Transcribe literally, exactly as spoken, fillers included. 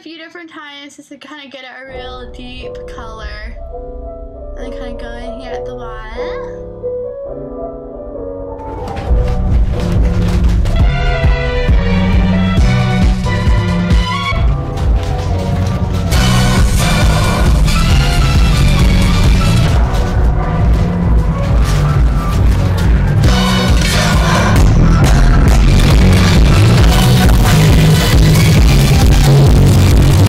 a few different times just to kind of get a real deep color. And then kind of go in here at the bottom.